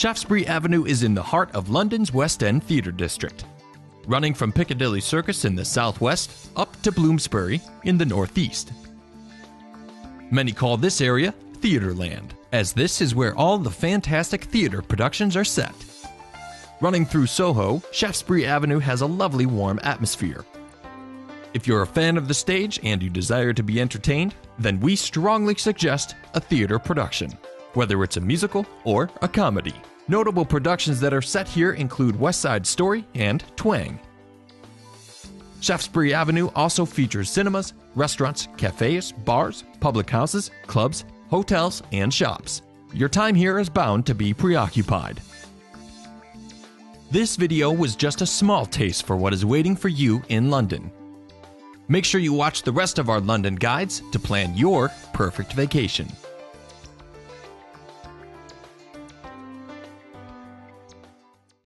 Shaftesbury Avenue is in the heart of London's West End theatre district, running from Piccadilly Circus in the southwest up to Bloomsbury in the northeast. Many call this area Theatreland, as this is where all the fantastic theatre productions are set. Running through Soho, Shaftesbury Avenue has a lovely warm atmosphere. If you're a fan of the stage and you desire to be entertained, then we strongly suggest a theatre production, whether it's a musical or a comedy. Notable productions that are set here include West Side Story and Twang. Shaftesbury Avenue also features cinemas, restaurants, cafes, bars, public houses, clubs, hotels, and shops. Your time here is bound to be preoccupied. This video was just a small taste for what is waiting for you in London. Make sure you watch the rest of our London guides to plan your perfect vacation.